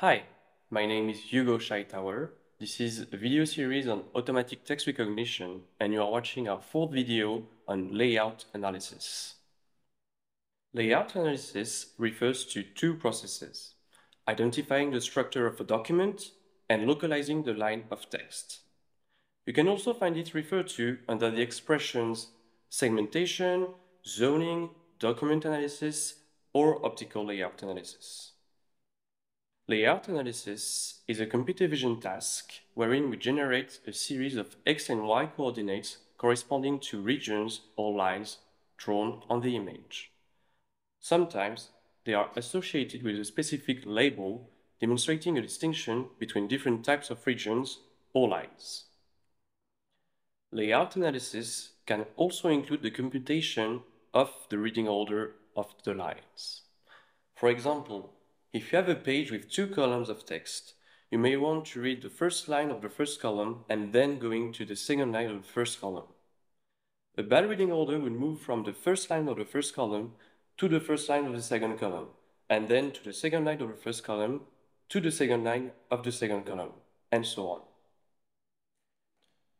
Hi, my name is Hugo Scheithauer. This is a video series on automatic text recognition, and you are watching our fourth video on layout analysis. Layout analysis refers to two processes: identifying the structure of a document and localizing the line of text. You can also find it referred to under the expressions segmentation, zoning, document analysis, or optical layout analysis. Layout analysis is a computer vision task wherein we generate a series of X and Y coordinates corresponding to regions or lines drawn on the image. Sometimes they are associated with a specific label demonstrating a distinction between different types of regions or lines. Layout analysis can also include the computation of the reading order of the lines. For example, if you have a page with two columns of text, you may want to read the first line of the first column and then going to the second line of the first column. A bad reading order would move from the first line of the first column to the first line of the second column, and then to the second line of the first column, to the second line of the second column, and so on.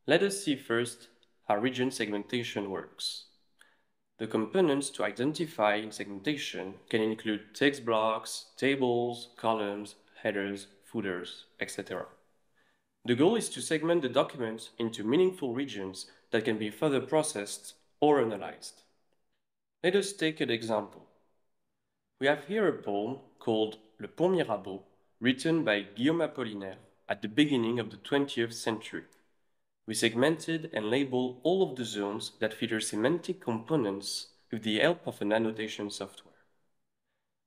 Let us see first how region segmentation works. The components to identify in segmentation can include text blocks, tables, columns, headers, footers, etc. The goal is to segment the document into meaningful regions that can be further processed or analyzed. Let us take an example. We have here a poem called Le Pont Mirabeau, written by Guillaume Apollinaire at the beginning of the 20th century. We segmented and labeled all of the zones that feature semantic components with the help of an annotation software.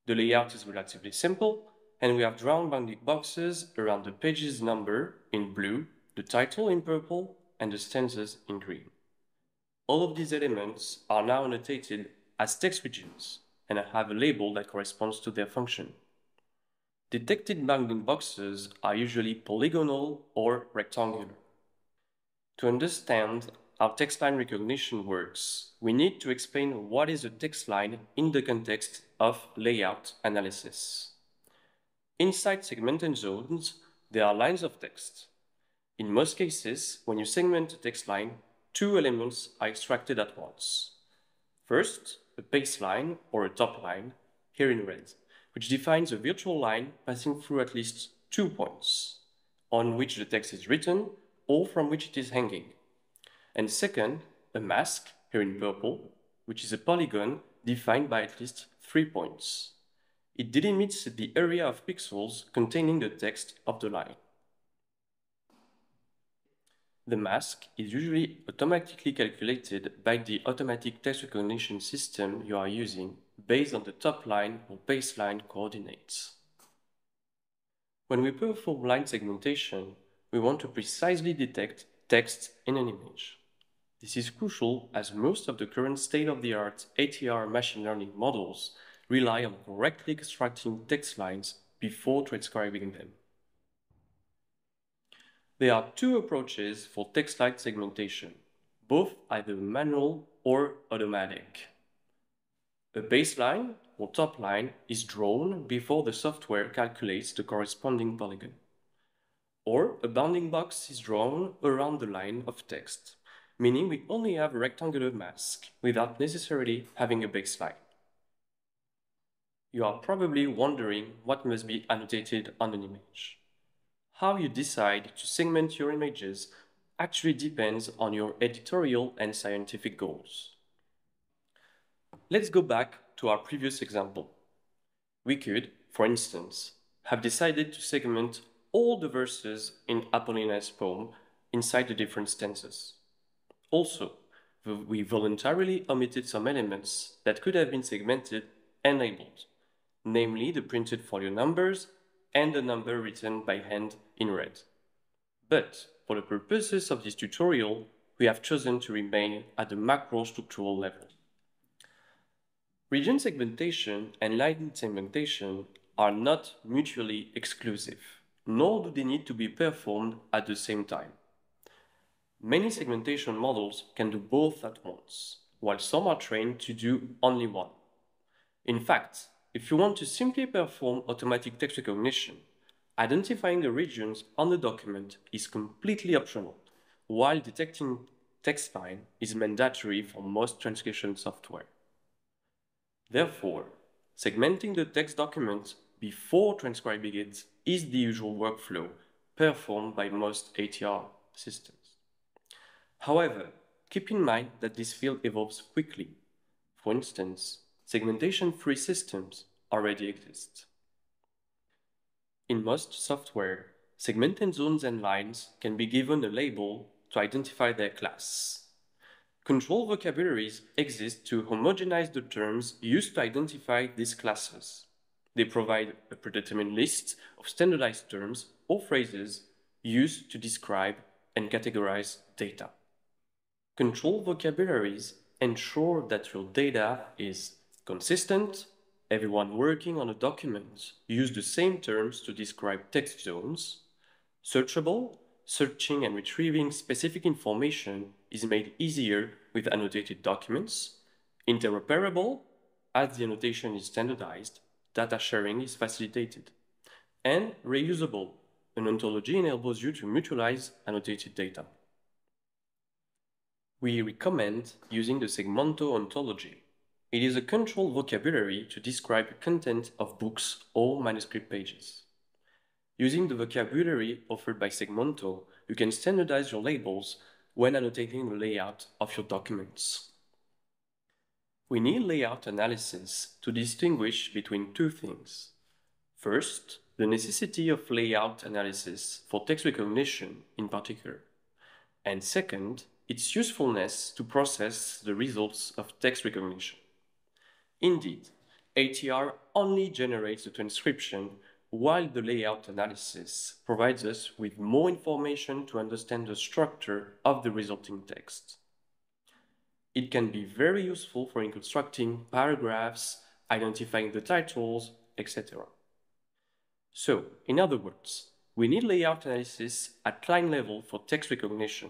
The layout is relatively simple, and we have drawn bounding boxes around the page's number in blue, the title in purple, and the stanzas in green. All of these elements are now annotated as text regions, and have a label that corresponds to their function. Detected bounding boxes are usually polygonal or rectangular. To understand how text line recognition works, we need to explain what is a text line in the context of layout analysis. Inside segmented zones, there are lines of text. In most cases, when you segment a text line, two elements are extracted at once. First, a baseline or a top line, here in red, which defines a virtual line passing through at least 2 points, on which the text is written, or from which it is hanging. And second, a mask, here in purple, which is a polygon defined by at least 3 points. It delimits the area of pixels containing the text of the line. The mask is usually automatically calculated by the automatic text recognition system you are using based on the top line or baseline coordinates. When we perform line segmentation, we want to precisely detect text in an image. This is crucial as most of the current state-of-the-art ATR machine learning models rely on correctly extracting text lines before transcribing them. There are two approaches for text line segmentation, both either manual or automatic. A baseline or top line is drawn before the software calculates the corresponding polygon. Or a bounding box is drawn around the line of text, meaning we only have a rectangular mask without necessarily having a baseline. You are probably wondering what must be annotated on an image. How you decide to segment your images actually depends on your editorial and scientific goals. Let's go back to our previous example. We could, for instance, have decided to segment all the verses in Apollinaire's poem inside the different stanzas. Also, we voluntarily omitted some elements that could have been segmented and labeled, namely the printed folio numbers and the number written by hand in red. But for the purposes of this tutorial, we have chosen to remain at the macro structural level. Region segmentation and line segmentation are not mutually exclusive, nor do they need to be performed at the same time. Many segmentation models can do both at once, while some are trained to do only one. In fact, if you want to simply perform automatic text recognition, Identifying the regions on the document is completely optional, while detecting text fine is mandatory for most transcription software. Therefore, segmenting the text document before transcribing it is the usual workflow performed by most ATR systems. However, keep in mind that this field evolves quickly. For instance, segmentation-free systems already exist. In most software, segmented zones and lines can be given a label to identify their class. Control vocabularies exist to homogenize the terms used to identify these classes. They provide a predetermined list of standardized terms or phrases used to describe and categorize data. Control vocabularies ensure that your data is consistent. Everyone working on a document uses the same terms to describe text zones. Searchable, searching and retrieving specific information is made easier with annotated documents. Interoperable, as the annotation is standardized, data sharing is facilitated. And reusable, an ontology enables you to mutualize annotated data. We recommend using the SegmOnto ontology. It is a control vocabulary to describe the content of books or manuscript pages. Using the vocabulary offered by SegmOnto, you can standardize your labels when annotating the layout of your documents. We need layout analysis to distinguish between two things. First, the necessity of layout analysis for text recognition in particular. And second, its usefulness to process the results of text recognition. Indeed, ATR only generates the transcription, while the layout analysis provides us with more information to understand the structure of the resulting text. It can be very useful for constructing paragraphs, identifying the titles, etc. So, in other words, we need layout analysis at line level for text recognition.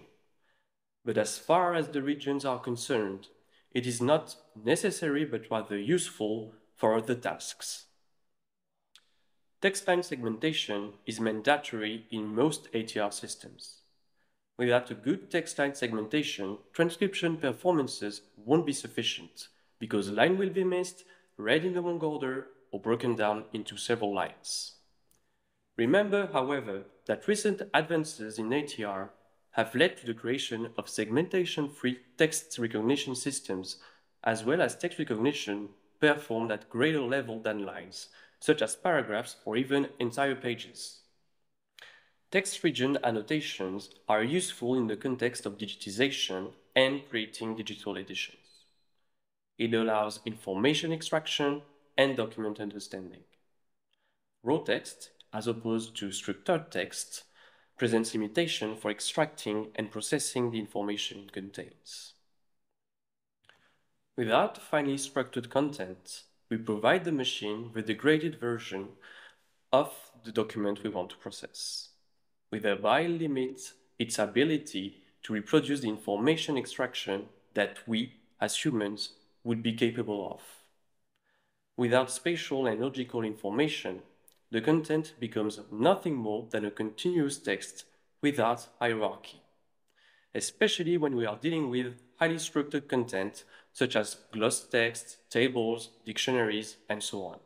But as far as the regions are concerned, it is not necessary but rather useful for other tasks. Text file segmentation is mandatory in most ATR systems. Without a good text line segmentation, transcription performances won't be sufficient because a line will be missed, read in the wrong order, or broken down into several lines. Remember, however, that recent advances in ATR have led to the creation of segmentation-free text recognition systems, as well as text recognition performed at greater level than lines, such as paragraphs or even entire pages. Text region annotations are useful in the context of digitization and creating digital editions. It allows information extraction and document understanding. Raw text, as opposed to structured text, presents limitations for extracting and processing the information it contains. Without finely structured content, we provide the machine with the graded version of the document we want to process. We thereby limit its ability to reproduce the information extraction that we, as humans, would be capable of. Without spatial and logical information, the content becomes nothing more than a continuous text without hierarchy, especially when we are dealing with highly structured content such as gloss texts, tables, dictionaries, and so on.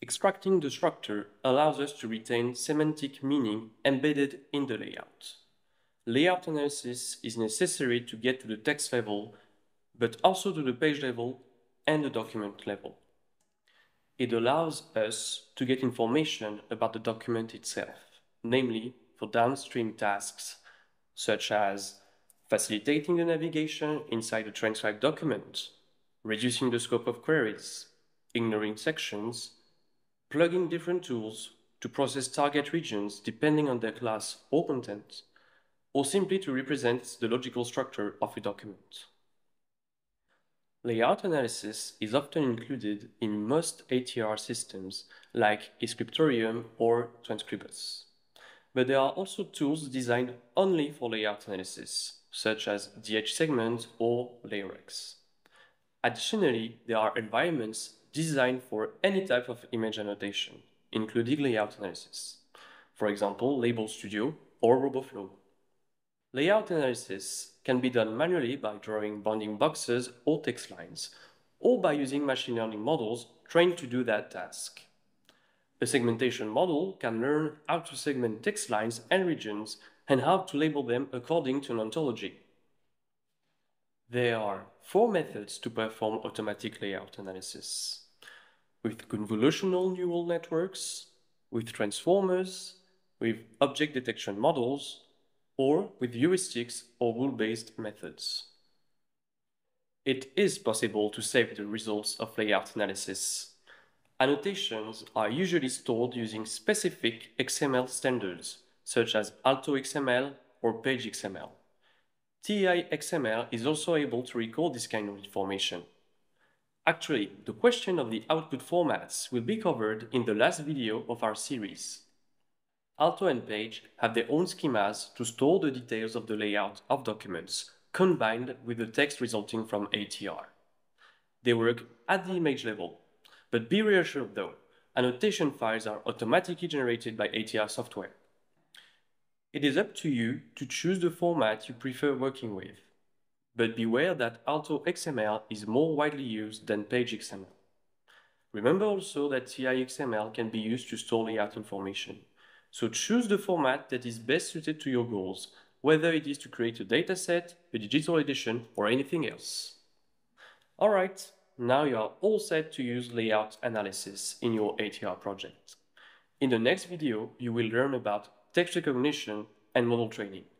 Extracting the structure allows us to retain semantic meaning embedded in the layout. Layout analysis is necessary to get to the text level, but also to the page level and the document level. It allows us to get information about the document itself, namely for downstream tasks such as facilitating the navigation inside a transcribed document, reducing the scope of queries, ignoring sections, plugging different tools to process target regions depending on their class or content, or simply to represent the logical structure of a document. Layout analysis is often included in most ATR systems like Escriptorium or Transcribus. But there are also tools designed only for layout analysis, such as dhSegment or Larex. Additionally, there are environments designed for any type of image annotation, including layout analysis. for example, Label Studio or RoboFlow. Layout analysis can be done manually by drawing bounding boxes or text lines, or by using machine learning models trained to do that task. A segmentation model can learn how to segment text lines and regions and how to label them according to an ontology. There are four methods to perform automatic layout analysis: with convolutional neural networks, with transformers, with object detection models, or with heuristics or rule-based methods. It is possible to save the results of layout analysis. Annotations are usually stored using specific XML standards, such as AltoXML or PageXML. TEI XML is also able to record this kind of information. Actually, the question of the output formats will be covered in the last video of our series. Alto and Page have their own schemas to store the details of the layout of documents, combined with the text resulting from ATR. They work at the image level. But be reassured though, annotation files are automatically generated by ATR software. It is up to you to choose the format you prefer working with. But beware that AltoXML is more widely used than PageXML. Remember also that TEI XML can be used to store layout information. So choose the format that is best suited to your goals, whether it is to create a dataset, a digital edition, or anything else. All right. Now you are all set to use layout analysis in your ATR project. In the next video, you will learn about text recognition and model training.